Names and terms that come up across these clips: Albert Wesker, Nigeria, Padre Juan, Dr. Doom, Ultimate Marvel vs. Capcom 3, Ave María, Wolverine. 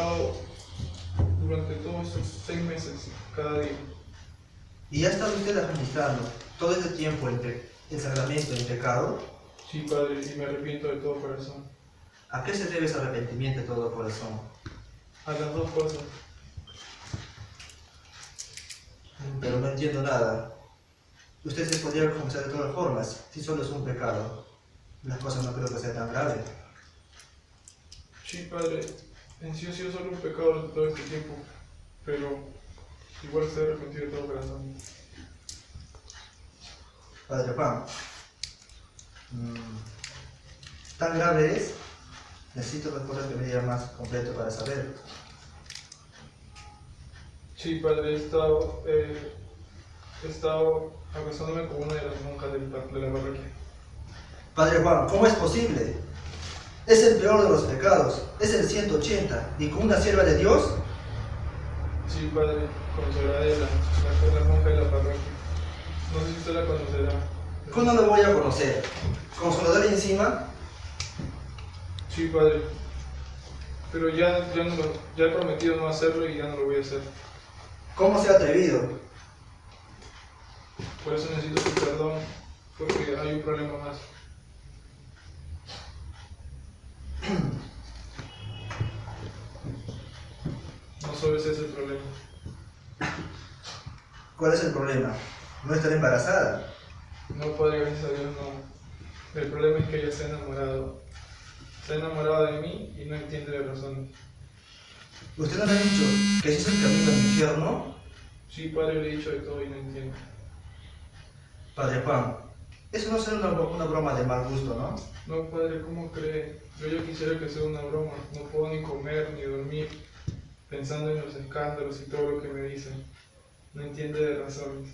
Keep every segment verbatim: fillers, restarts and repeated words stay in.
estado durante todos estos seis meses, cada día. ¿Y ha estado usted administrando todo ese tiempo entre el sacramento y el pecado? Sí, Padre, y me arrepiento de todo corazón. ¿A qué se debe ese arrepentimiento de todo corazón? A las dos cosas. Pero no entiendo nada. Usted se podría confesar de todas formas, si solo es un pecado. Las cosas no creo que sea tan grave. Sí, Padre, en sí ha sido solo un pecado todo este tiempo, pero igual se ha arrepentido de todo corazón. Padre Juan, ¿tan grave es? Necesito recordar que me diga más completo para saber. Sí, Padre, he estado, eh, he estado acusándome como una de las monjas de la parroquia. Padre Juan, ¿cómo es posible? Es el peor de los pecados, es el ciento ochenta, y con una sierva de Dios. Sí, Padre, conocerá de la, la, la monja de la parroquia. No sé si usted la conocerá. ¿Cómo no la voy a conocer? ¿Consoladora encima? Sí, Padre, pero ya, ya, no, ya he prometido no hacerlo y ya no lo voy a hacer. ¿Cómo se ha atrevido? Por eso necesito su perdón, porque hay un problema más. No solo ese es el problema. ¿Cuál es el problema? ¿No estar embarazada? No, Padre, gracias a Dios, no. El problema es que ella se ha enamorado. Se ha enamorado de mí y no entiende la razón. ¿Usted no le ha dicho que ese es el camino al infierno? Sí, Padre, le he dicho de todo y no entiendo. Padre Juan, eso no será una, una broma de mal gusto, ¿no? No, Padre, ¿cómo cree? Yo ya quisiera que sea una broma. No puedo ni comer ni dormir pensando en los escándalos y todo lo que me dicen. No entiende de razones.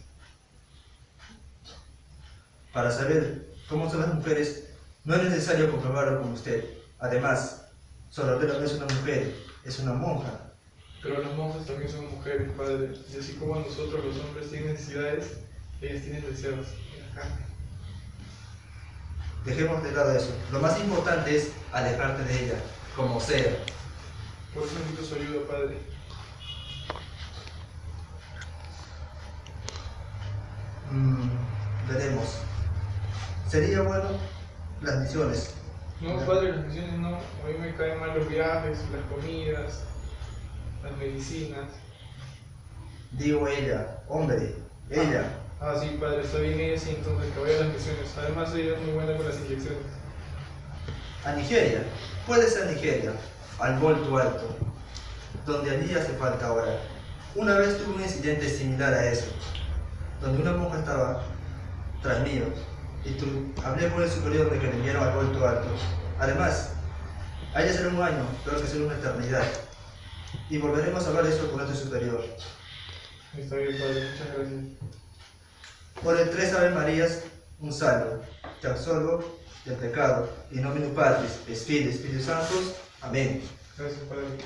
Para saber cómo son las mujeres, no es necesario comprobarlo con usted. Además, Sorbero no es una mujer, es una monja. Pero las monjas también son mujeres, Padre. Y así como nosotros los hombres tienen necesidades, ellas tienen deseos. Dejemos de lado eso. Lo más importante es alejarte de ella, como sea. Por eso necesito su ayuda, Padre. Mm, veremos. ¿Sería bueno las misiones? No, Padre, las misiones no. A mí me caen mal los viajes, las comidas, las medicinas. Digo ella, hombre, ella. Ah. Ah, sí, Padre, está bien ella, sí, entonces que vaya a las misiones. Además, ella es muy buena con las inyecciones. A Nigeria, puede ser Nigeria, al Volto Alto, donde allí hace falta ahora. Una vez tuve un incidente similar a eso, donde una monja estaba tras mío, y tú, hablé con el superior de que le enviaron al Volto Alto. Además, allá será un año, pero que será una eternidad, y volveremos a hablar de eso con nuestro superior. Está bien, Padre, muchas gracias. Por el tres Ave Marías, un salvo, te absolvo del pecado, in nomine Patris, et Filii, et Spiritus Sanctus. Amén. Gracias, Padre.